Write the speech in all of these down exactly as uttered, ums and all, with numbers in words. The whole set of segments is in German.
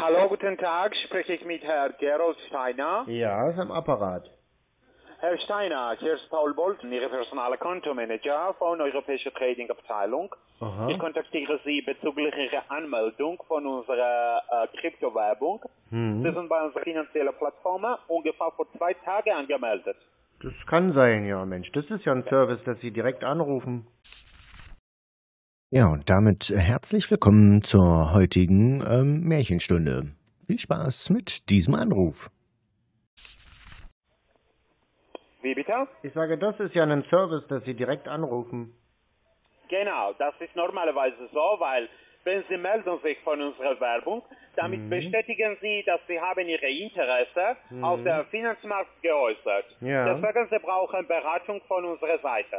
Hallo, guten Tag. Spreche ich mit Herrn Gerold Steiner? Ja, ist am Apparat. Herr Steiner, hier ist Paul Bolton, Ihr personaler Kontomanager von Europäischer Trading Abteilung. Aha. Ich kontaktiere Sie bezüglich Ihrer Anmeldung von unserer äh, Kryptowerbung. Mhm. Sie sind bei unserer finanziellen Plattform ungefähr vor zwei Tagen angemeldet. Das kann sein, ja Mensch. Das ist ja ein Service, dass Sie direkt anrufen. Ja, und damit herzlich willkommen zur heutigen ähm, Märchenstunde. Viel Spaß mit diesem Anruf. Wie bitte? Ich sage, das ist ja ein Service, dass Sie direkt anrufen. Genau, das ist normalerweise so, weil wenn Sie melden sich von unserer Werbung, damit mhm. bestätigen Sie, dass Sie haben Ihre Interesse mhm. auf dem Finanzmarkt geäußert. Ja. Deswegen Sie brauchen Beratung von unserer Seite.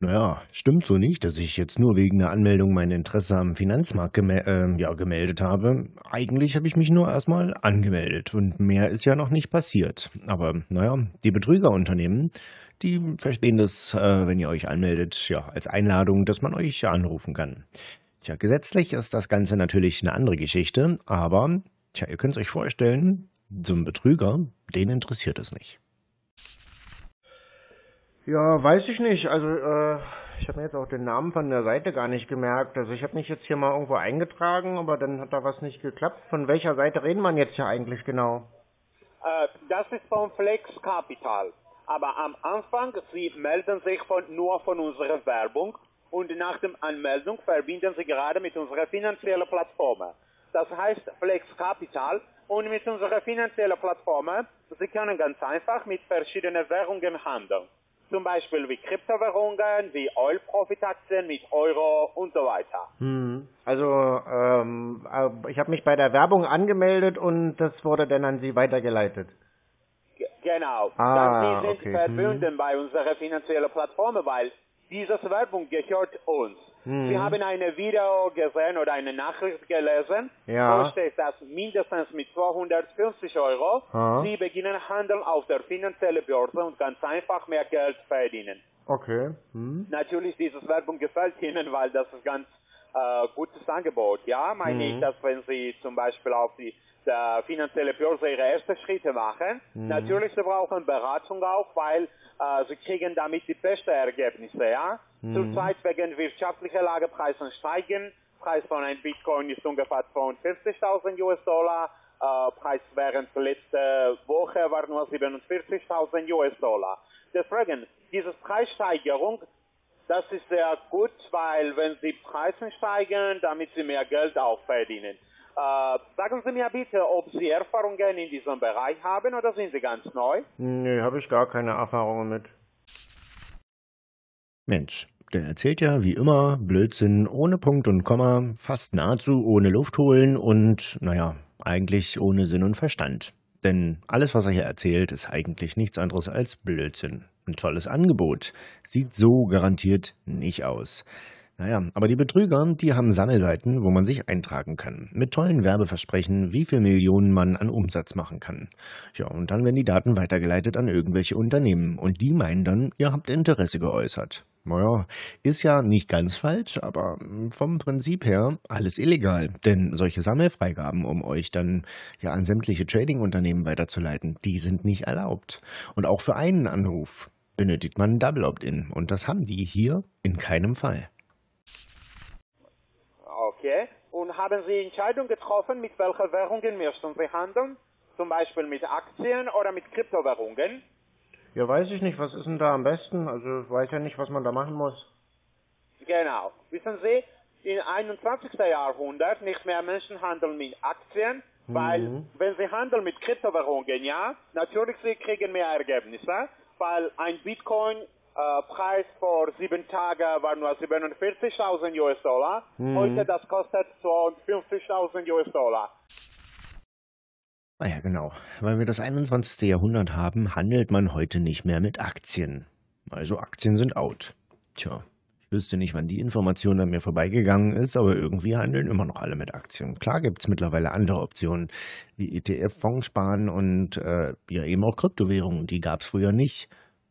Naja, stimmt so nicht, dass ich jetzt nur wegen der Anmeldung mein Interesse am Finanzmarkt gemel äh, ja, gemeldet habe. Eigentlich habe ich mich nur erstmal angemeldet und mehr ist ja noch nicht passiert. Aber naja, die Betrügerunternehmen, die verstehen das, äh, wenn ihr euch anmeldet, ja, als Einladung, dass man euch anrufen kann. Tja, gesetzlich ist das Ganze natürlich eine andere Geschichte, aber tja, ihr könnt es euch vorstellen, so ein Betrüger, den interessiert es nicht. Ja, weiß ich nicht. Also äh, ich habe mir jetzt auch den Namen von der Seite gar nicht gemerkt. Also ich habe mich jetzt hier mal irgendwo eingetragen, aber dann hat da was nicht geklappt. Von welcher Seite reden wir jetzt hier eigentlich genau? Äh, das ist von Flex Capital. Aber am Anfang, Sie melden sich von, nur von unserer Werbung und nach der Anmeldung verbinden Sie gerade mit unserer finanziellen Plattform. Das heißt Flex Capital. Und mit unserer finanziellen Plattform, Sie können ganz einfach mit verschiedenen Währungen handeln. Zum Beispiel wie Kryptowährungen, wie Oil-Profit-Aktien mit Euro und so weiter. Hm. Also ähm, ich habe mich bei der Werbung angemeldet und das wurde dann an Sie weitergeleitet. G genau. Ah, dann Sie sind okay. verbunden hm. bei unserer finanziellen Plattform, weil diese Werbung gehört uns. Hm. Sie haben ein Video gesehen oder eine Nachricht gelesen. Ja. Wo steht das mindestens mit zweihundertfünfzig Euro. Ha. Sie beginnen Handel auf der finanziellen Börse und ganz einfach mehr Geld verdienen. Okay. Hm. Natürlich, diese Werbung gefällt Ihnen, weil das ist ganz äh, gutes Angebot. Ja, meine hm. ich, dass wenn Sie zum Beispiel auf die der finanzielle Börse ihre ersten Schritte machen. Mhm. Natürlich, sie brauchen Beratung auch, weil äh, sie kriegen damit die besten Ergebnisse. Ja? Mhm. Zurzeit wegen wirtschaftlicher Lage Preise steigen. Preis von einem Bitcoin ist ungefähr zweiundvierzigtausend US-Dollar. Äh, Preis während der letzten Woche war nur siebenundvierzigtausend US-Dollar. Deswegen, diese Preissteigerung, das ist sehr gut, weil wenn sie Preise steigen, damit sie mehr Geld auch verdienen. Äh, sagen Sie mir bitte, ob Sie Erfahrungen in diesem Bereich haben oder sind Sie ganz neu? Nö, habe ich gar keine Erfahrungen mit. Mensch, der erzählt ja wie immer Blödsinn ohne Punkt und Komma, fast nahezu ohne Luft holen und, naja, eigentlich ohne Sinn und Verstand. Denn alles, was er hier erzählt, ist eigentlich nichts anderes als Blödsinn. Ein tolles Angebot. Sieht so garantiert nicht aus. Naja, aber die Betrüger, die haben Sammelseiten, wo man sich eintragen kann. Mit tollen Werbeversprechen, wie viel Millionen man an Umsatz machen kann. Ja, und dann werden die Daten weitergeleitet an irgendwelche Unternehmen. Und die meinen dann, ihr habt Interesse geäußert. Naja, ist ja nicht ganz falsch, aber vom Prinzip her alles illegal. Denn solche Sammelfreigaben, um euch dann ja an sämtliche Trading-Unternehmen weiterzuleiten, die sind nicht erlaubt. Und auch für einen Anruf benötigt man ein Double Opt-in. Und das haben die hier in keinem Fall. Okay. Und haben Sie Entscheidungen getroffen, mit welchen Währungen möchten Sie handeln? Zum Beispiel mit Aktien oder mit Kryptowährungen? Ja, weiß ich nicht. Was ist denn da am besten? Also ich weiß ja nicht, was man da machen muss. Genau. Wissen Sie, im einundzwanzigsten Jahrhundert nicht mehr Menschen handeln mit Aktien, mhm. weil wenn sie handeln mit Kryptowährungen, ja, natürlich sie kriegen mehr Ergebnisse, weil ein Bitcoin Uh, Preis vor sieben Tagen war nur siebenundvierzigtausend US-Dollar. Mhm. Heute das kostet zweiundfünfzigtausend US-Dollar. Naja, genau. Weil wir das einundzwanzigste Jahrhundert haben, handelt man heute nicht mehr mit Aktien. Also Aktien sind out. Tja, ich wüsste nicht, wann die Information an mir vorbeigegangen ist, aber irgendwie handeln immer noch alle mit Aktien. Klar gibt es mittlerweile andere Optionen, wie E T F-Fonds sparen und äh, ja eben auch Kryptowährungen. Die gab es früher nicht.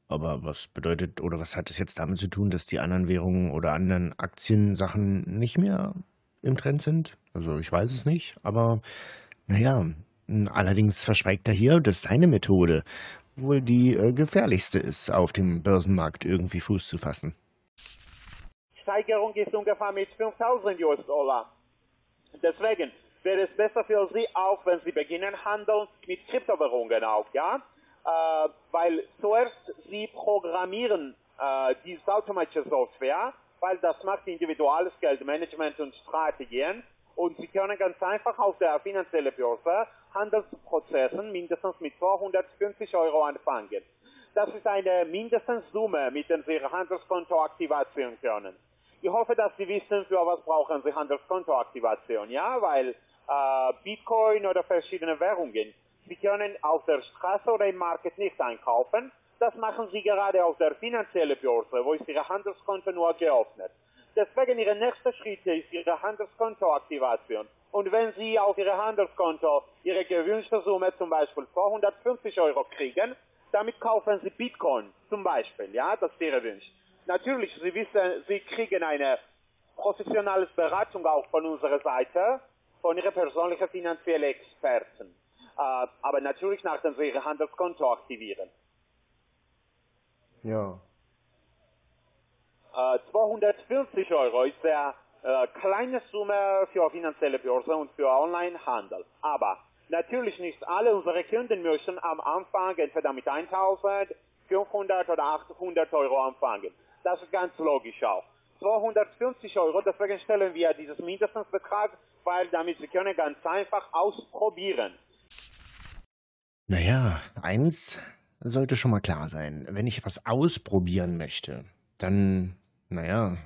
Aber was bedeutet oder was hat es jetzt damit zu tun, dass die anderen Währungen oder anderen Aktiensachen nicht mehr im Trend sind? Also ich weiß es nicht, aber naja, allerdings verschweigt er hier, dass seine Methode wohl die äh, gefährlichste ist, auf dem Börsenmarkt irgendwie Fuß zu fassen. Steigerung ist ungefähr mit fünftausend US-Dollar. Deswegen wäre es besser für Sie auch, wenn Sie beginnen handeln mit Kryptowährungen auch, ja? Äh, weil zuerst Sie programmieren äh, diese automatische Software, weil das macht individuelles Geldmanagement und Strategien. Und Sie können ganz einfach auf der finanziellen Börse Handelsprozessen mindestens mit zweihundertfünfzig Euro anfangen. Das ist eine mindestens Summe, mit der Sie Ihr Handelskontoaktivation können. Ich hoffe, dass Sie wissen, für was brauchen Sie Handelskontoaktivation, ja? Weil äh, Bitcoin oder verschiedene Währungen, Sie können auf der Straße oder im Market nicht einkaufen. Das machen Sie gerade auf der finanziellen Börse, wo ist Ihr Handelskonto nur geöffnet. Deswegen Ihre nächste Schritte ist Ihre Handelskontoaktivation. Und wenn Sie auf Ihr Handelskonto Ihre gewünschte Summe, zum Beispiel zweihundertfünfzig Euro kriegen, damit kaufen Sie Bitcoin, zum Beispiel, ja, das ist Ihr Wunsch. Natürlich, Sie wissen, Sie kriegen eine professionelle Beratung auch von unserer Seite, von Ihren persönlichen finanziellen Experten. Äh, aber natürlich, nachdem Sie Ihr Handelskonto aktivieren. Ja. zweihundertfünfzig Euro ist eine äh, kleine Summe für finanzielle Börse und für Onlinehandel. Aber natürlich nicht alle unsere Kunden möchten am Anfang entweder mit eintausend, fünfhundert oder achthundert Euro anfangen. Das ist ganz logisch auch. zweihundertfünfzig Euro, deswegen stellen wir dieses Mindestbetrag, weil damit Sie können ganz einfach ausprobieren. Naja, eins sollte schon mal klar sein. Wenn ich was ausprobieren möchte, dann... naja,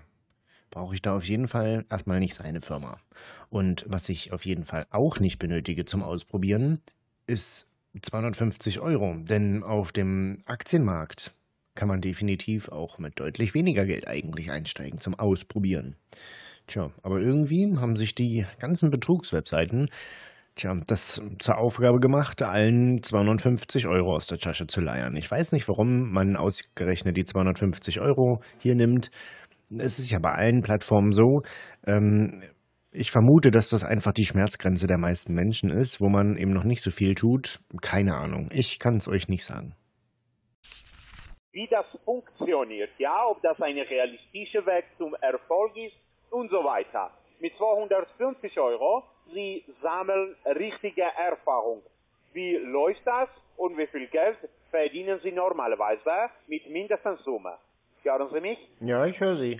brauche ich da auf jeden Fall erstmal nicht seine Firma. Und was ich auf jeden Fall auch nicht benötige zum Ausprobieren, ist zweihundertfünfzig Euro. Denn auf dem Aktienmarkt kann man definitiv auch mit deutlich weniger Geld eigentlich einsteigen zum Ausprobieren. Tja, aber irgendwie haben sich die ganzen Betrugswebseiten, tja, das zur Aufgabe gemacht, allen zweihundertfünfzig Euro aus der Tasche zu leiern. Ich weiß nicht, warum man ausgerechnet die zweihundertfünfzig Euro hier nimmt. Es ist ja bei allen Plattformen so. Ähm, ich vermute, dass das einfach die Schmerzgrenze der meisten Menschen ist, wo man eben noch nicht so viel tut. Keine Ahnung, ich kann es euch nicht sagen. Wie das funktioniert, ja, ob das ein realistischer Weg zum Erfolg ist und so weiter. Mit zweihundertfünfzig Euro Sie sammeln richtige Erfahrung. Wie läuft das und wie viel Geld verdienen Sie normalerweise mit mindestens Summe? Hören Sie mich? Ja, ich höre Sie.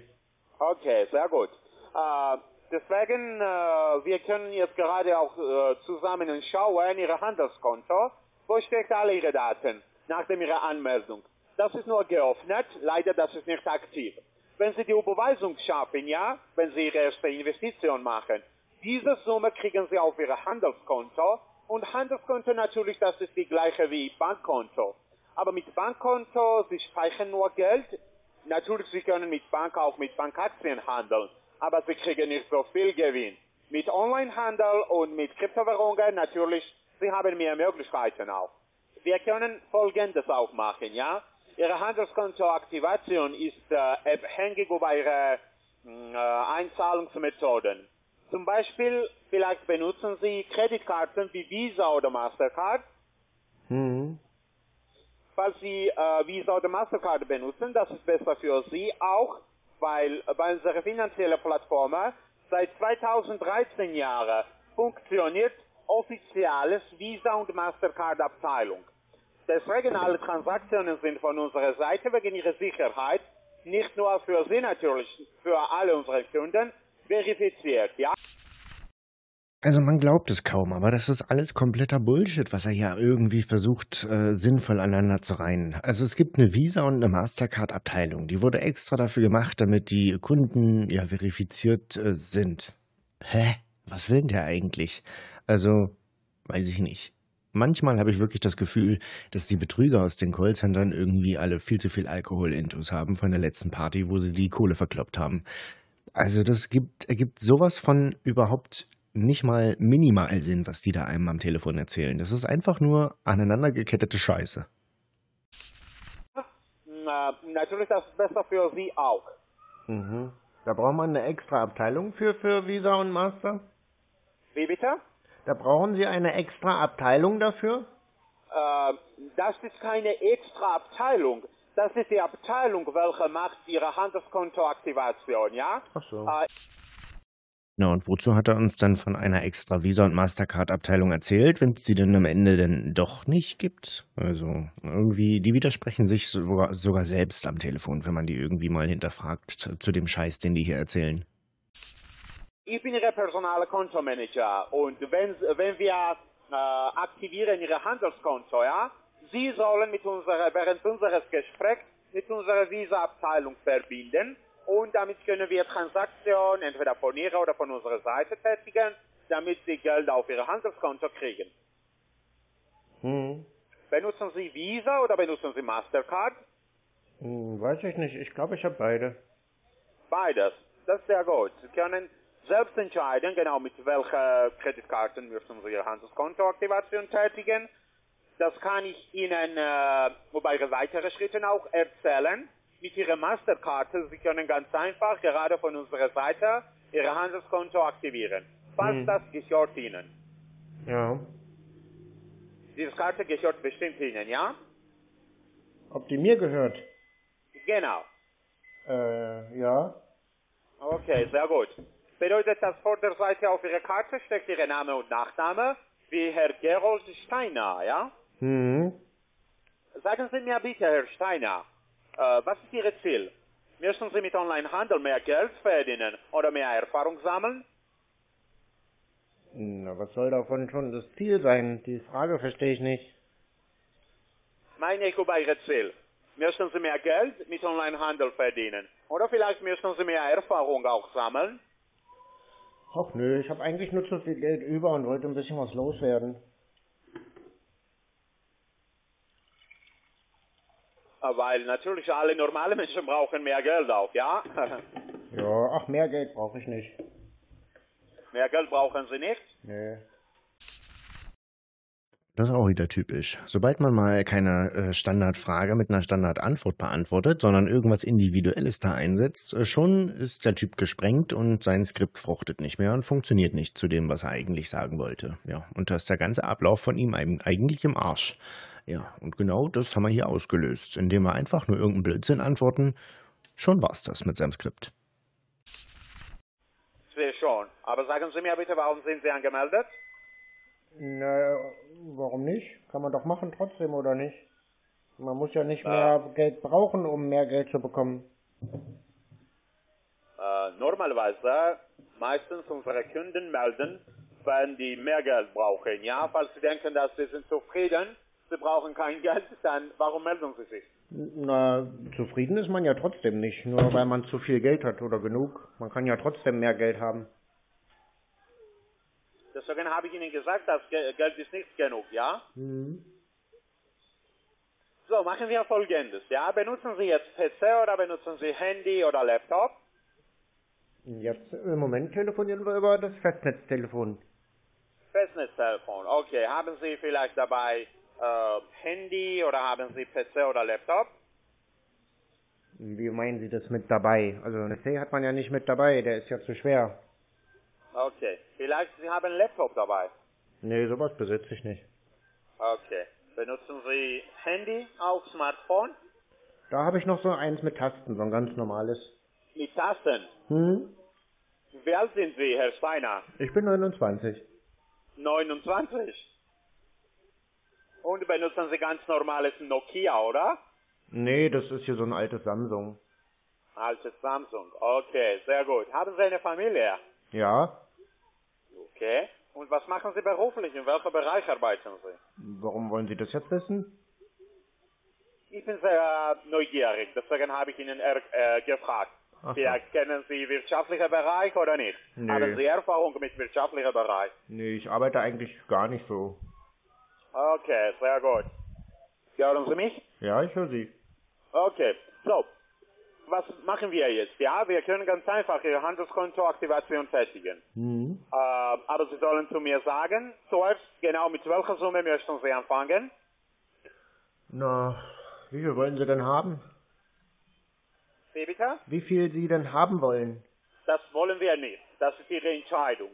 Okay, sehr gut. Äh, deswegen, äh, wir können jetzt gerade auch äh, zusammen schauen, Ihr Handelskonto. Wo steckt alle Ihre Daten nach Ihrer Anmeldung? Das ist nur geöffnet, leider das ist nicht aktiv. Wenn Sie die Überweisung schaffen, ja, wenn Sie Ihre erste Investition machen, diese Summe kriegen Sie auf Ihr Handelskonto und Handelskonto natürlich, das ist die gleiche wie Bankkonto. Aber mit Bankkonto, Sie speichern nur Geld. Natürlich, Sie können mit Bank auch mit Bankaktien handeln, aber Sie kriegen nicht so viel Gewinn. Mit Onlinehandel und mit Kryptowährungen natürlich, Sie haben mehr Möglichkeiten auch. Wir können Folgendes auch machen, ja? Ihre Handelskontoaktivation ist äh, abhängig über Ihre äh, Einzahlungsmethoden. Zum Beispiel, vielleicht benutzen Sie Kreditkarten wie Visa oder Mastercard. Mhm. Falls Sie äh, Visa oder Mastercard benutzen, das ist besser für Sie auch, weil bei unserer finanziellen Plattform seit zweitausenddreizehn Jahren funktioniert offizielles Visa- und Mastercard-Abteilung. Deswegen alle Transaktionen sind von unserer Seite wegen ihrer Sicherheit, nicht nur für Sie natürlich, für alle unsere Kunden, verifiziert, ja. Also man glaubt es kaum, aber das ist alles kompletter Bullshit, was er ja irgendwie versucht, äh, sinnvoll aneinander zu reihen. Also es gibt eine Visa- und eine Mastercard-Abteilung. Die wurde extra dafür gemacht, damit die Kunden ja verifiziert äh, sind. Hä? Was will denn der eigentlich? Also, weiß ich nicht. Manchmal habe ich wirklich das Gefühl, dass die Betrüger aus den Callcentern irgendwie alle viel zu viel Alkohol-Intus haben von der letzten Party, wo sie die Kohle verkloppt haben. Also das gibt, ergibt sowas von überhaupt nicht mal minimal Sinn, was die da einem am Telefon erzählen. Das ist einfach nur aneinander gekettete Scheiße. Na, natürlich, das ist besser für Sie auch. Mhm. Da braucht man eine extra Abteilung für, für Visa und Master? Wie bitte? Da brauchen Sie eine extra Abteilung dafür? Äh, das ist keine extra Abteilung. Das ist die Abteilung, welche macht ihre Handelskontoaktivation, ja? Ach so. Äh, Na und wozu hat er uns dann von einer extra Visa- und Mastercard-Abteilung erzählt, wenn es sie denn am Ende denn doch nicht gibt? Also irgendwie, die widersprechen sich sogar, sogar selbst am Telefon, wenn man die irgendwie mal hinterfragt zu, zu dem Scheiß, den die hier erzählen. Ich bin Ihr personaler Kontomanager und wenn, wenn wir äh, aktivieren Ihr Handelskonto, ja, Sie sollen mit unserer, während unseres Gesprächs mit unserer Visa-Abteilung verbinden. Und damit können wir Transaktionen entweder von Ihrer oder von unserer Seite tätigen, damit Sie Geld auf Ihr Handelskonto kriegen. Hm. Benutzen Sie Visa oder benutzen Sie Mastercard? Hm, weiß ich nicht. Ich glaube, ich habe beide. Beides. Das ist sehr gut. Sie können selbst entscheiden, genau mit welchen Kreditkarten müssen Sie Ihre Handelskontoaktivation tätigen. Das kann ich Ihnen äh, über Ihre weiteren Schritte auch erzählen. Mit Ihrer Masterkarte, Sie können ganz einfach gerade von unserer Seite Ihr Handelskonto aktivieren. Falls hm. das gehört Ihnen. Ja. Diese Karte gehört bestimmt Ihnen, ja? Ob die mir gehört? Genau. Äh, ja. Okay, sehr gut. Bedeutet, dass vor der Seite auf Ihrer Karte steckt Ihr Name und Nachname, wie Herr Gerold Steiner, ja? Hm. Sagen Sie mir bitte, Herr Steiner, Uh, was ist Ihr Ziel? Möchten Sie mit Onlinehandel mehr Geld verdienen oder mehr Erfahrung sammeln? Na, was soll davon schon das Ziel sein? Die Frage verstehe ich nicht. Meine ich über Ihr Ziel. Möchten Sie mehr Geld mit Onlinehandel verdienen? Oder vielleicht möchten Sie mehr Erfahrung auch sammeln? Ach nö, ich habe eigentlich nur zu viel Geld über und wollte ein bisschen was loswerden. Weil natürlich alle normalen Menschen brauchen mehr Geld auch, ja? Ja, ach, mehr Geld brauche ich nicht. Mehr Geld brauchen Sie nicht? Nee. Das ist auch wieder typisch. Sobald man mal keine Standardfrage mit einer Standardantwort beantwortet, sondern irgendwas Individuelles da einsetzt, schon ist der Typ gesprengt und sein Skript fruchtet nicht mehr und funktioniert nicht zu dem, was er eigentlich sagen wollte. Ja, und da ist der ganze Ablauf von ihm eigentlich im Arsch. Ja, und genau das haben wir hier ausgelöst, indem wir einfach nur irgendeinen Blödsinn antworten. Schon war's das mit seinem Skript. Sehr schon. Aber sagen Sie mir bitte, warum sind Sie angemeldet? Na, warum nicht? Kann man doch machen trotzdem, oder nicht? Man muss ja nicht äh, mehr Geld brauchen, um mehr Geld zu bekommen. Äh, normalerweise, meistens unsere Kunden melden, wenn die mehr Geld brauchen. Ja, falls sie denken, dass sie sind zufrieden, Sie brauchen kein Geld, dann warum melden Sie sich? Na, zufrieden ist man ja trotzdem nicht, nur weil man zu viel Geld hat oder genug. Man kann ja trotzdem mehr Geld haben. Deswegen habe ich Ihnen gesagt, dass Geld ist nicht genug, ja? Mhm. So, machen wir Folgendes, ja? Benutzen Sie jetzt P C oder benutzen Sie Handy oder Laptop? Jetzt im Moment telefonieren wir über das Festnetztelefon. Festnetztelefon, okay. Haben Sie vielleicht dabei Handy oder haben Sie P C oder Laptop? Wie meinen Sie das mit dabei? Also einen P C hat man ja nicht mit dabei, der ist ja zu schwer. Okay, vielleicht Sie haben einen Laptop dabei? Nee, sowas besitze ich nicht. Okay, benutzen Sie Handy auf Smartphone? Da habe ich noch so eins mit Tasten, so ein ganz normales. Mit Tasten? Hm? Wie alt sind Sie, Herr Steiner? Ich bin neunundzwanzig. neunundzwanzig? Und benutzen Sie ganz normales Nokia, oder? Nee, das ist hier so ein altes Samsung. Altes Samsung, okay, sehr gut. Haben Sie eine Familie? Ja. Okay. Und was machen Sie beruflich? In welchem Bereich arbeiten Sie? Warum wollen Sie das jetzt wissen? Ich bin sehr neugierig, deswegen habe ich Ihnen äh, gefragt. Ach so. Ja, kennen Sie wirtschaftlichen Bereich oder nicht? Nee. Haben Sie Erfahrung mit wirtschaftlichen Bereich? Nee, ich arbeite eigentlich gar nicht so. Okay, sehr gut. Hören Sie mich? Ja, ich höre Sie. Okay, so. Was machen wir jetzt? Ja, wir können ganz einfach Ihre Handelskontoaktivation tätigen. Mhm. Äh, aber Sie sollen zu mir sagen, zuerst genau mit welcher Summe möchten Sie anfangen? Na, wie viel wollen Sie denn haben? Wie bitte? Wie viel Sie denn haben wollen? Das wollen wir nicht. Das ist Ihre Entscheidung.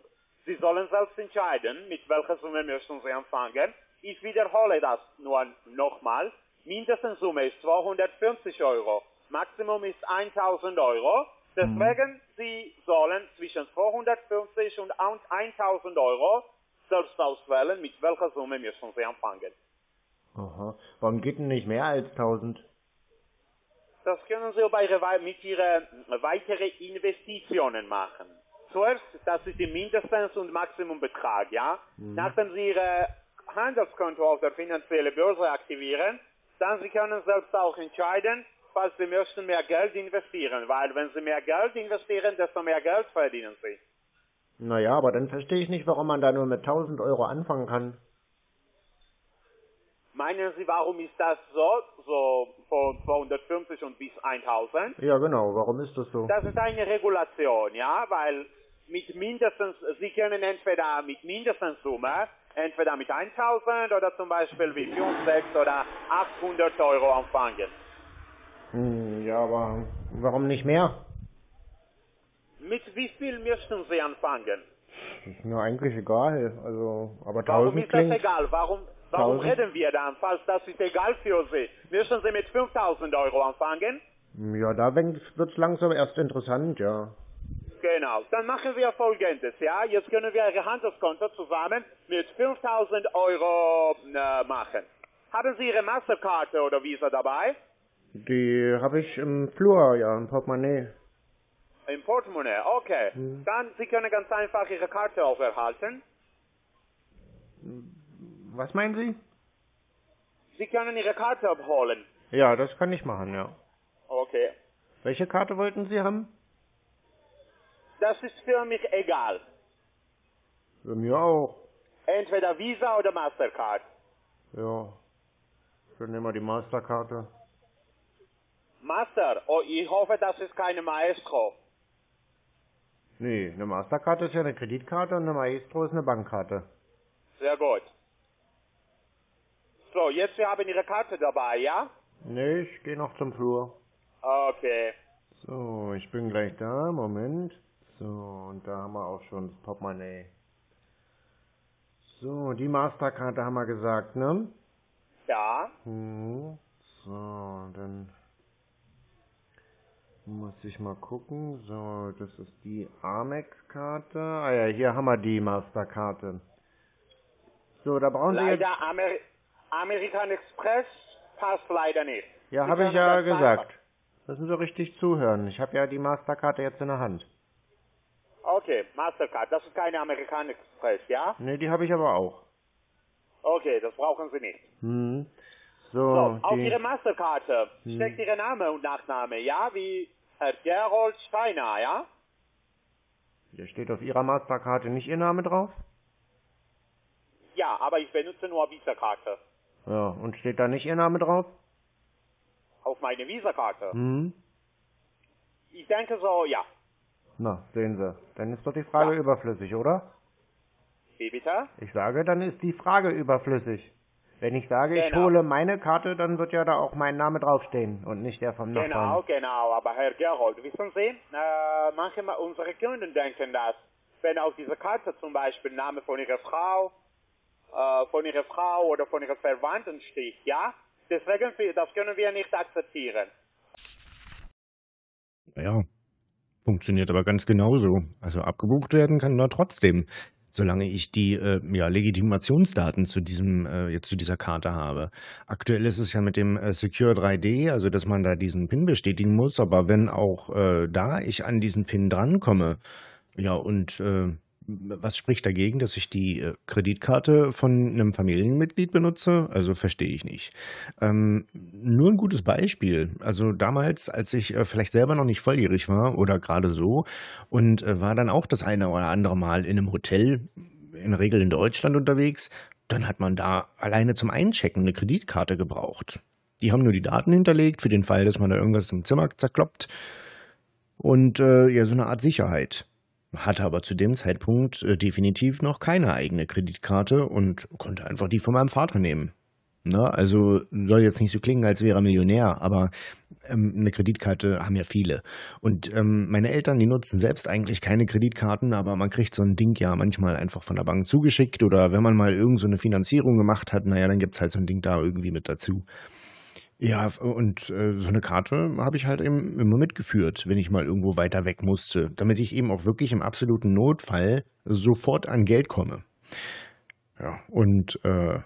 Sie sollen selbst entscheiden, mit welcher Summe möchten Sie anfangen. Ich wiederhole das nur nochmal. Mindestsumme ist zweihundertfünfzig Euro. Maximum ist tausend Euro. Deswegen, mhm. Sie sollen zwischen zweihundertfünfzig und tausend Euro selbst auswählen, mit welcher Summe müssen Sie anfangen. Aha. Warum geht denn nicht mehr als tausend? Das können Sie bei, mit Ihren weiteren Investitionen machen. Zuerst, das ist die Mindestens- und Maximumbetrag, ja? Mhm. Nachdem Sie Ihr Handelskonto auf der finanziellen Börse aktivieren, dann Sie können selbst auch entscheiden, falls Sie möchten mehr Geld investieren, weil wenn Sie mehr Geld investieren, desto mehr Geld verdienen Sie. Naja, aber dann verstehe ich nicht, warum man da nur mit tausend Euro anfangen kann. Meinen Sie, warum ist das so, so von zweihundertfünfzig und bis tausend? Ja, genau, warum ist das so? Das ist eine Regulation, ja, weil mit mindestens, Sie können entweder mit mindestens Summe, entweder mit tausend oder zum Beispiel wie fünfhundert, sechshundert oder achthundert Euro anfangen. Hm, ja, aber warum nicht mehr? Mit wie viel möchten Sie anfangen? Ist mir eigentlich egal, also, aber tausend Warum ist das egal? Warum... Warum reden wir dann, falls das ist egal für Sie? Müssen Sie mit fünftausend Euro anfangen? Ja, da wird es langsam erst interessant, ja. Genau, dann machen wir Folgendes, ja. Jetzt können wir Ihr Handelskonto zusammen mit fünftausend Euro äh, machen. Haben Sie Ihre Masterkarte oder Visa dabei? Die habe ich im Flur, ja, im Portemonnaie. Im Portemonnaie, okay. Hm. Dann, Sie können ganz einfach Ihre Karte aufhalten. Hm. Was meinen Sie? Sie können Ihre Karte abholen. Ja, das kann ich machen, ja. Okay. Welche Karte wollten Sie haben? Das ist für mich egal. Für mich auch. Entweder Visa oder Mastercard. Ja. Dann nehmen wir die Masterkarte. Master? Oh, ich hoffe, das ist keine Maestro. Nee, eine Masterkarte ist ja eine Kreditkarte und eine Maestro ist eine Bankkarte. Sehr gut. So, jetzt wir haben Ihre Karte dabei, ja? Nee, ich gehe noch zum Flur. Okay. So, ich bin gleich da, Moment. So, und da haben wir auch schon das Portemonnaie. So, die Masterkarte haben wir gesagt, ne? Ja. Mhm. So, dann muss ich mal gucken. So, das ist die Amex-Karte. Ah ja, hier haben wir die Masterkarte. So, da brauchen Sie jetzt... Leider Amex... American Express passt leider nicht. Ja, habe ich ja gesagt. Müssen Sie richtig zuhören. Ich habe ja die Masterkarte jetzt in der Hand. Okay, Mastercard. Das ist keine American Express, ja? Ne, die habe ich aber auch. Okay, das brauchen Sie nicht. Hm. So, so, auf die... Ihre Masterkarte hm. steckt Ihr Name und Nachname, ja? Wie Herr Gerold Steiner, ja? Hier steht auf Ihrer Masterkarte nicht Ihr Name drauf? Ja, aber ich benutze nur Visa-Karte. Ja, und steht da nicht Ihr Name drauf? Auf meine Visa-Karte? Hm. Ich denke so, ja. Na, sehen Sie. Dann ist doch die Frage ja. überflüssig, oder? Wie bitte? Ich sage, dann ist die Frage überflüssig. Wenn ich sage, genau. ich hole meine Karte, dann wird ja da auch mein Name draufstehen und nicht der vom Nachbarn. Genau, genau. Aber Herr Gerold, wissen Sie, äh, manchmal unsere Kunden denken das. Wenn auf dieser Karte zum Beispiel Name von Ihrer Frau... von Ihrer Frau oder von Ihren Verwandten steht, ja? Deswegen, das können wir nicht akzeptieren. Ja, funktioniert aber ganz genauso. Also abgebucht werden kann da trotzdem, solange ich die äh, ja, Legitimationsdaten zu diesem äh, jetzt zu dieser Karte habe. Aktuell ist es ja mit dem äh, Secure drei D, also dass man da diesen PIN bestätigen muss, aber wenn auch äh, da ich an diesen PIN drankomme, ja und... Äh, was spricht dagegen, dass ich die Kreditkarte von einem Familienmitglied benutze? Also verstehe ich nicht. Ähm, nur ein gutes Beispiel. Also damals, als ich äh, vielleicht selber noch nicht volljährig war oder gerade so und äh, war dann auch das eine oder andere Mal in einem Hotel, in der Regel in Deutschland unterwegs, dann hat man da alleine zum Einchecken eine Kreditkarte gebraucht. Die haben nur die Daten hinterlegt für den Fall, dass man da irgendwas im Zimmer zerkloppt und äh, ja so eine Art Sicherheit. Hatte aber zu dem Zeitpunkt definitiv noch keine eigene Kreditkarte und konnte einfach die von meinem Vater nehmen. Ne? Also soll jetzt nicht so klingen, als wäre er Millionär, aber ähm, eine Kreditkarte haben ja viele. Und ähm, meine Eltern, die nutzen selbst eigentlich keine Kreditkarten, aber man kriegt so ein Ding ja manchmal einfach von der Bank zugeschickt oder wenn man mal irgend so eine Finanzierung gemacht hat, naja, dann gibt es halt so ein Ding da irgendwie mit dazu. Ja, und äh, so eine Karte habe ich halt eben immer mitgeführt, wenn ich mal irgendwo weiter weg musste, damit ich eben auch wirklich im absoluten Notfall sofort an Geld komme. Ja, und äh,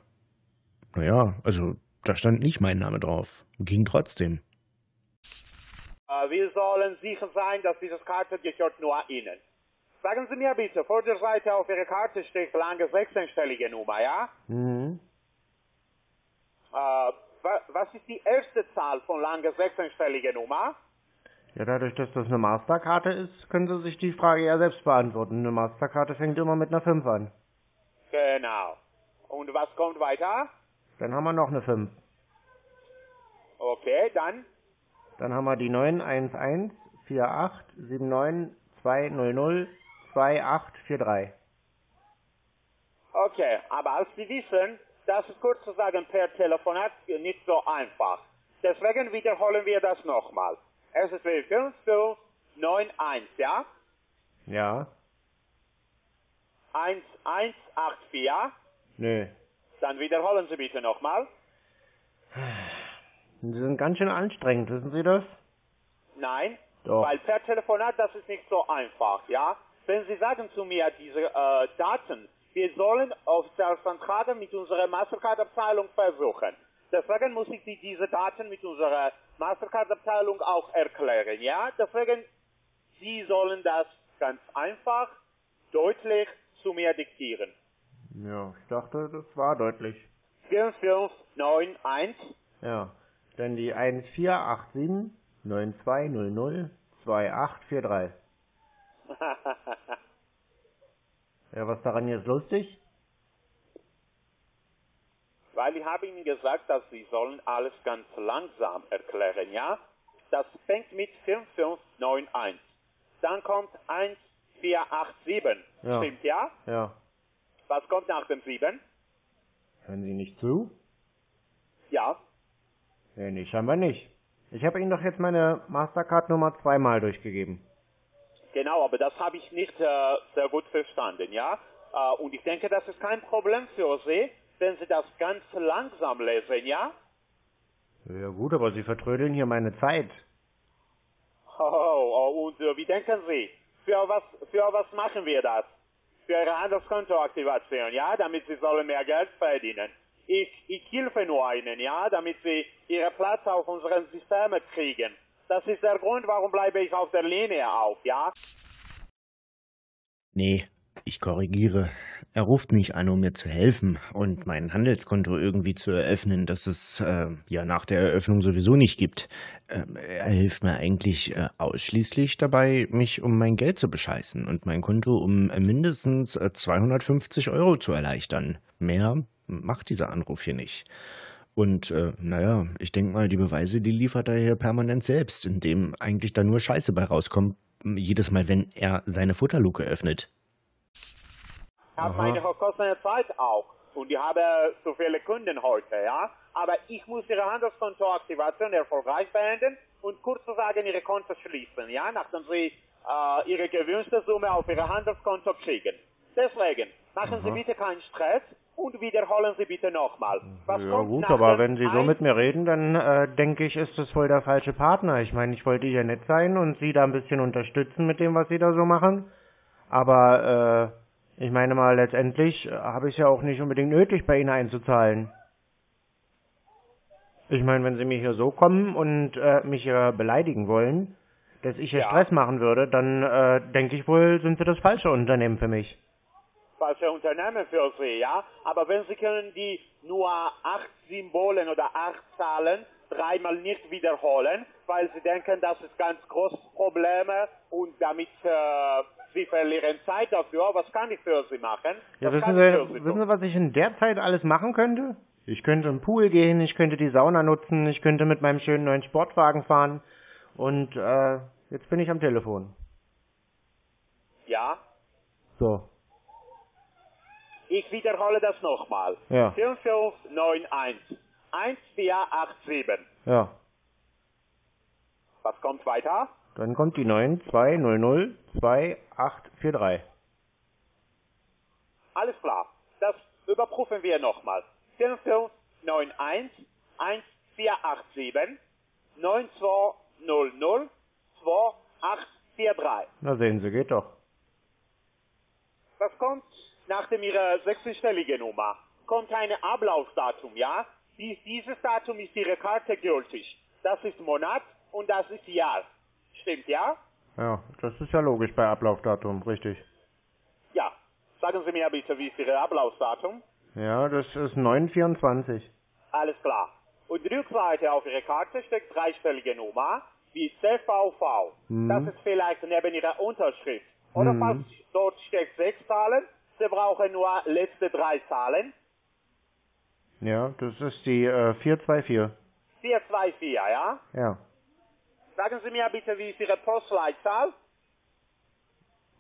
naja, also da stand nicht mein Name drauf. Ging trotzdem. Wir sollen sicher sein, dass diese Karte gehört nur Ihnen. Sagen Sie mir bitte, vor der Seite auf Ihrer Karte steht lange sechzehnstellige Nummer, ja? Mhm. Äh, was ist die erste Zahl von langer sechzehnstelliger Nummer? Ja, dadurch, dass das eine Masterkarte ist, können Sie sich die Frage ja selbst beantworten. Eine Masterkarte fängt immer mit einer fünf an. Genau. Und was kommt weiter? Dann haben wir noch eine fünf. Okay, dann? Dann haben wir die neun eins eins vier acht sieben neun zwei null null zwei acht vier drei. Okay, aber als Sie wissen, das ist kurz zu sagen per Telefonat nicht so einfach. Deswegen wiederholen wir das nochmal. Es ist fünf fünf neun eins, ja? Ja. eins eins acht vier? Nö. Dann wiederholen Sie bitte nochmal. Sie sind ganz schön anstrengend, wissen Sie das? Nein, doch. Weil per Telefonat das ist nicht so einfach, ja? Wenn Sie sagen zu mir diese äh, Daten, wir sollen auf der Zentrale mit unserer Mastercard-Abteilung versuchen. Deswegen muss ich diese Daten mit unserer Mastercard-Abteilung auch erklären, ja? Deswegen, Sie sollen das ganz einfach, deutlich zu mir diktieren. Ja, ich dachte, das war deutlich. fünf fünf neun eins. Ja, dann die eins vier acht sieben neun zwei null null zwei acht vier drei. Ja, was daran jetzt lustig? Weil ich habe Ihnen gesagt, dass Sie sollen alles ganz langsam erklären, ja? Das fängt mit fünf fünf neun eins. Dann kommt eins vier acht sieben. Ja. Stimmt, ja? Ja. Was kommt nach dem sieben? Hören Sie nicht zu? Ja. Nee, nee, scheinbar nicht. Ich habe Ihnen doch jetzt meine Mastercard-Nummer zweimal durchgegeben. Genau, aber das habe ich nicht äh, sehr gut verstanden, ja? Äh, und ich denke, das ist kein Problem für Sie, wenn Sie das ganz langsam lesen, ja? Ja gut, aber Sie vertrödeln hier meine Zeit. Oh, oh, oh und äh, wie denken Sie? Für was, für was machen wir das? Für Ihre Handelskontoaktivation, ja? Damit Sie sollen mehr Geld verdienen. Ich, ich helfe nur Ihnen, ja? Damit Sie Ihren Platz auf unseren Systemen kriegen. Das ist der Grund, warum bleibe ich auf der Linie auf, ja? Nee, ich korrigiere. Er ruft mich an, um mir zu helfen und mein Handelskonto irgendwie zu eröffnen, das es äh, ja nach der Eröffnung sowieso nicht gibt. Äh, er hilft mir eigentlich äh, ausschließlich dabei, mich um mein Geld zu bescheißen und mein Konto um äh, mindestens äh, zweihundertfünfzig Euro zu erleichtern. Mehr macht dieser Anruf hier nicht. Und äh, naja, ich denke mal, die Beweise, die liefert er hier permanent selbst, indem eigentlich da nur Scheiße bei rauskommt, jedes Mal, wenn er seine Futterluke öffnet. Ich habe meine verkostete Zeit auch und ich habe so viele Kunden heute, ja. Aber ich muss Ihre Handelskontoaktivation erfolgreich beenden und kurz zu sagen, Ihre Konto schließen, ja, nachdem Sie äh, Ihre gewünschte Summe auf Ihr Handelskonto kriegen. Deswegen, machen Aha. Sie bitte keinen Stress. Und wiederholen Sie bitte nochmal. Ja gut, aber wenn Sie so mit mir reden, dann äh, denke ich, ist das voll der falsche Partner. Ich meine, ich wollte ja nett sein und Sie da ein bisschen unterstützen mit dem, was Sie da so machen. Aber äh, ich meine mal, letztendlich äh, habe ich es ja auch nicht unbedingt nötig, bei Ihnen einzuzahlen. Ich meine, wenn Sie mir hier so kommen und äh, mich hier beleidigen wollen, dass ich hier ja Stress machen würde, dann äh, denke ich wohl, sind Sie das falsche Unternehmen für mich. Falsche Unternehmen für Sie, ja? Aber wenn Sie können die nur acht Symbolen oder acht Zahlen dreimal nicht wiederholen, weil Sie denken, das ist ganz große Probleme und damit äh, Sie verlieren Zeit dafür, was kann ich für Sie machen? Ja, wissen Sie, Sie wissen Sie, was ich in der Zeit alles machen könnte? Ich könnte im Pool gehen, ich könnte die Sauna nutzen, ich könnte mit meinem schönen neuen Sportwagen fahren und äh, jetzt bin ich am Telefon. Ja? So. Ich wiederhole das nochmal. Ja. fünf fünf neun eins. eins vier acht sieben. Ja. Was kommt weiter? Dann kommt die neun zwei null null zwei acht vier drei. Alles klar. Das überprüfen wir nochmal. fünf fünf neun eins eins vier acht sieben neun zwei null null zwei acht vier drei. Na sehen Sie, geht doch. Was kommt nach dem Ihrer sechsstelligen Nummer? Kommt ein Ablaufdatum, ja? Dies, dieses Datum ist Ihre Karte gültig. Das ist Monat und das ist Jahr. Stimmt, ja? Ja, das ist ja logisch bei Ablaufdatum, richtig. Ja, sagen Sie mir bitte, wie ist Ihr Ablaufdatum? Ja, das ist neun vierundzwanzig. Alles klar. Und die Rückseite auf Ihrer Karte steckt dreistellige Nummer, wie C V V. Mhm. Das ist vielleicht neben Ihrer Unterschrift. Oder mhm. fast dort steckt sechs Zahlen. Sie brauchen nur letzte drei Zahlen. Ja, das ist die äh, vier zwei vier. vier zwei vier, ja? Ja. Sagen Sie mir bitte, wie ist Ihre Postleitzahl?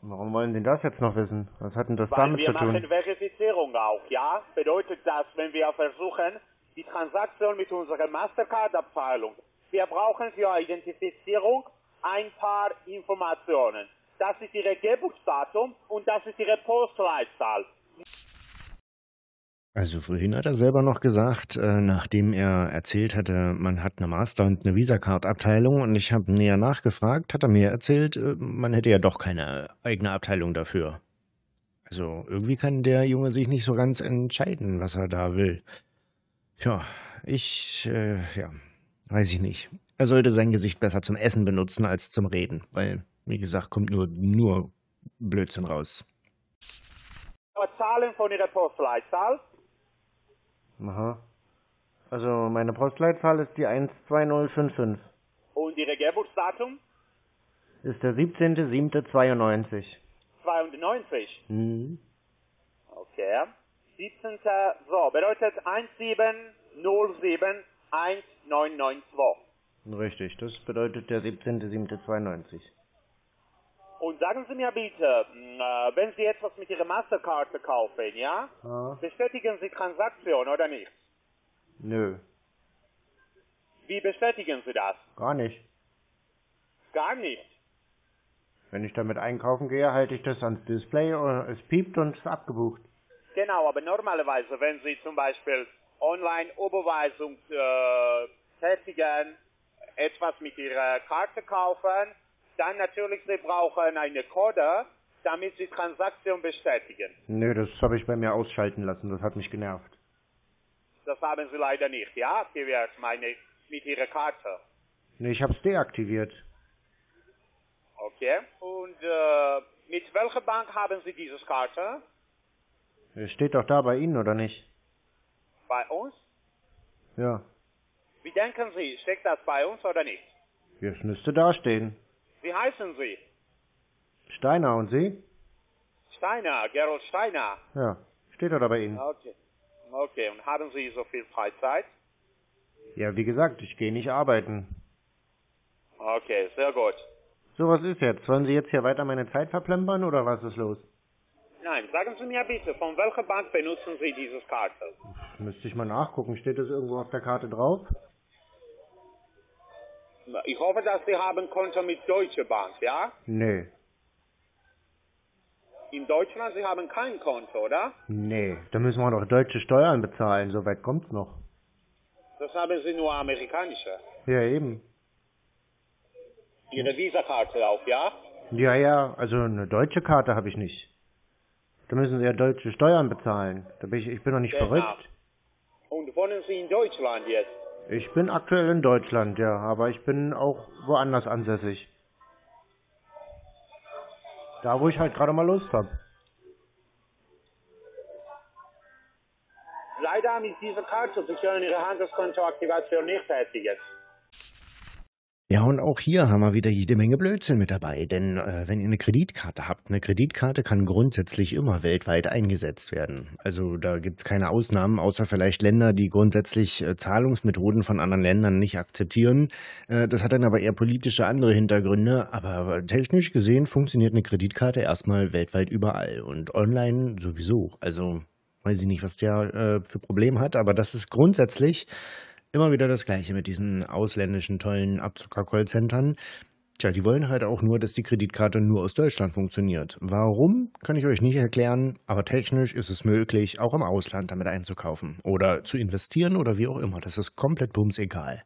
Warum wollen Sie das jetzt noch wissen? Was hat denn das Weil damit zu tun? Wir machen Verifizierung auch, ja? Bedeutet das, wenn wir versuchen, die Transaktion mit unserer Mastercard-Abteilung, wir brauchen für Identifizierung ein paar Informationen. Das ist Ihre Geburtsdatum und das ist Ihre Postleitzahl. Also vorhin hat er selber noch gesagt, äh, nachdem er erzählt hatte, man hat eine Master- und eine Visa-Card-Abteilung und ich habe näher nachgefragt, hat er mir erzählt, äh, man hätte ja doch keine eigene Abteilung dafür. Also irgendwie kann der Junge sich nicht so ganz entscheiden, was er da will. Tja, ich, äh, ja, weiß ich nicht. Er sollte sein Gesicht besser zum Essen benutzen als zum Reden, weil, wie gesagt, kommt nur, nur Blödsinn raus. Aber Zahlen von Ihrer Postleitzahl? Aha. Also meine Postleitzahl ist die eins zwei null fünf fünf. Und Ihre Geburtsdatum? Ist der siebzehnter siebter zweiundneunzig. zweiundneunzig? Mhm. Okay. siebzehnter So, bedeutet eins sieben null sieben eins neun neun zwei. Richtig, das bedeutet der siebzehnter siebter zweiundneunzig. Und sagen Sie mir bitte, wenn Sie etwas mit Ihrer Masterkarte kaufen, ja? Ah. Bestätigen Sie Transaktion oder nicht? Nö. Wie bestätigen Sie das? Gar nicht. Gar nicht? Wenn ich damit einkaufen gehe, halte ich das ans Display und es piept und ist abgebucht. Genau, aber normalerweise, wenn Sie zum Beispiel Online-Überweisung äh, tätigen, etwas mit Ihrer Karte kaufen, dann natürlich, Sie brauchen einen Code, damit Sie Transaktion bestätigen. Nö, das habe ich bei mir ausschalten lassen. Das hat mich genervt. Das haben Sie leider nicht, ja? Aktiviert, meine ich, mit Ihrer Karte. Nee, ich habe es deaktiviert. Okay. Und äh, mit welcher Bank haben Sie diese Karte? Es steht doch da bei Ihnen, oder nicht? Bei uns? Ja. Wie denken Sie, steckt das bei uns oder nicht? Es müsste dastehen. Wie heißen Sie? Steiner, und Sie? Steiner, Gerold Steiner. Ja, steht oder bei Ihnen? Okay. Okay, und haben Sie so viel Freizeit? Ja, wie gesagt, ich gehe nicht arbeiten. Okay, sehr gut. So, was ist jetzt? Sollen Sie jetzt hier weiter meine Zeit verplempern oder was ist los? Nein, sagen Sie mir bitte, von welcher Bank benutzen Sie dieses Karte? Müsste ich mal nachgucken. Steht das irgendwo auf der Karte drauf? Ich hoffe, dass Sie haben Konto mit Deutsche Bank, ja? Nee. In Deutschland, Sie haben kein Konto, oder? Nee, da müssen wir doch deutsche Steuern bezahlen, so weit kommt's noch. Das haben Sie nur amerikanische. Ja, eben. Ihre Visa-Karte auch, ja? Ja, ja, also eine deutsche Karte habe ich nicht. Da müssen Sie ja deutsche Steuern bezahlen. Da bin ich, ich bin doch nicht genau. verrückt. Und wohnen Sie in Deutschland jetzt? Ich bin aktuell in Deutschland, ja, aber ich bin auch woanders ansässig. Da, wo ich halt gerade mal Lust habe. Leider mit dieser Karte, Sie können Ihre Handelskontoaktivation nicht tätigen. Ja, und auch hier haben wir wieder jede Menge Blödsinn mit dabei, denn äh, wenn ihr eine Kreditkarte habt, eine Kreditkarte kann grundsätzlich immer weltweit eingesetzt werden. Also da gibt es keine Ausnahmen, außer vielleicht Länder, die grundsätzlich äh, Zahlungsmethoden von anderen Ländern nicht akzeptieren. Äh, das hat dann aber eher politische andere Hintergründe, aber technisch gesehen funktioniert eine Kreditkarte erstmal weltweit überall und online sowieso. Also weiß ich nicht, was der äh, für Probleme hat, aber das ist grundsätzlich immer wieder das Gleiche mit diesen ausländischen tollen Abzocker-Callcentern. Tja, die wollen halt auch nur, dass die Kreditkarte nur aus Deutschland funktioniert. Warum, kann ich euch nicht erklären, aber technisch ist es möglich, auch im Ausland damit einzukaufen oder zu investieren oder wie auch immer. Das ist komplett bumsegal.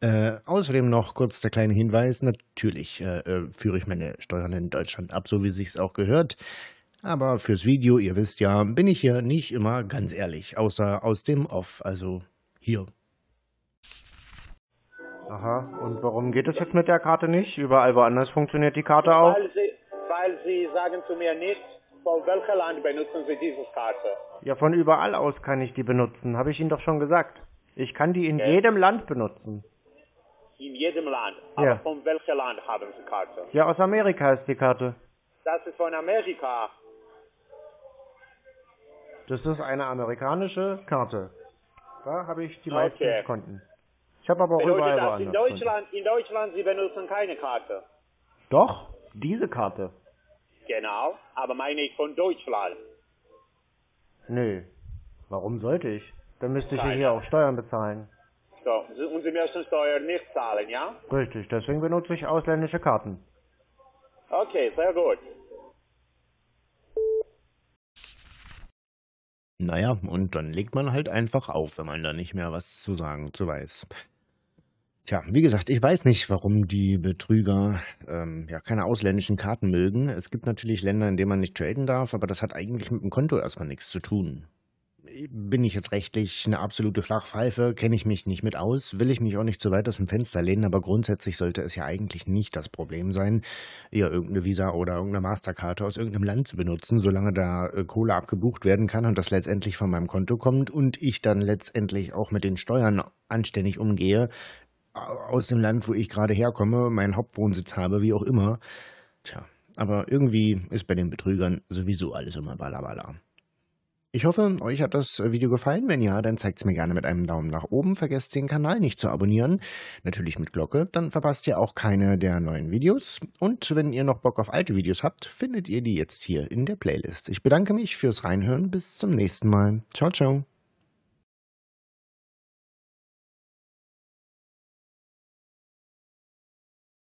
Äh, außerdem noch kurz der kleine Hinweis, natürlich äh, führe ich meine Steuern in Deutschland ab, so wie sich's auch gehört. Aber fürs Video, ihr wisst ja, bin ich hier nicht immer ganz ehrlich, außer aus dem Off, also hier. Aha, und warum geht es jetzt mit der Karte nicht? Überall woanders funktioniert die Karte auch? Weil Sie, weil Sie sagen zu mir nicht, von welchem Land benutzen Sie diese Karte? Ja, von überall aus kann ich die benutzen, habe ich Ihnen doch schon gesagt. Ich kann die in okay. jedem Land benutzen. In jedem Land? Aber ja. Von welchem Land haben Sie Karte? Ja, aus Amerika ist die Karte. Das ist von Amerika. Das ist eine amerikanische Karte. Da habe ich die okay. meisten Konten. Ich habe aber auch überall woanders. In Deutschland, in Deutschland, Sie benutzen keine Karte. Doch, diese Karte. Genau, aber meine ich von Deutschland. Nö, warum sollte ich? Dann müsste ich hier auch Steuern bezahlen. So, und Sie müssen Steuern nicht zahlen, ja? Richtig, deswegen benutze ich ausländische Karten. Okay, sehr gut. Naja, und dann legt man halt einfach auf, wenn man da nicht mehr was zu sagen zu weiß. Tja, wie gesagt, ich weiß nicht, warum die Betrüger ähm, ja keine ausländischen Karten mögen. Es gibt natürlich Länder, in denen man nicht traden darf, aber das hat eigentlich mit dem Konto erstmal nichts zu tun. Bin ich jetzt rechtlich eine absolute Flachpfeife, kenne ich mich nicht mit aus, will ich mich auch nicht zu weit aus dem Fenster lehnen, aber grundsätzlich sollte es ja eigentlich nicht das Problem sein, eher irgendeine Visa oder irgendeine Masterkarte aus irgendeinem Land zu benutzen, solange da Kohle abgebucht werden kann und das letztendlich von meinem Konto kommt und ich dann letztendlich auch mit den Steuern anständig umgehe, aus dem Land, wo ich gerade herkomme, meinen Hauptwohnsitz habe, wie auch immer. Tja, aber irgendwie ist bei den Betrügern sowieso alles immer balabala. Ich hoffe, euch hat das Video gefallen. Wenn ja, dann zeigt es mir gerne mit einem Daumen nach oben. Vergesst den Kanal nicht zu abonnieren, natürlich mit Glocke, dann verpasst ihr auch keine der neuen Videos. Und wenn ihr noch Bock auf alte Videos habt, findet ihr die jetzt hier in der Playlist. Ich bedanke mich fürs Reinhören. Bis zum nächsten Mal. Ciao, ciao.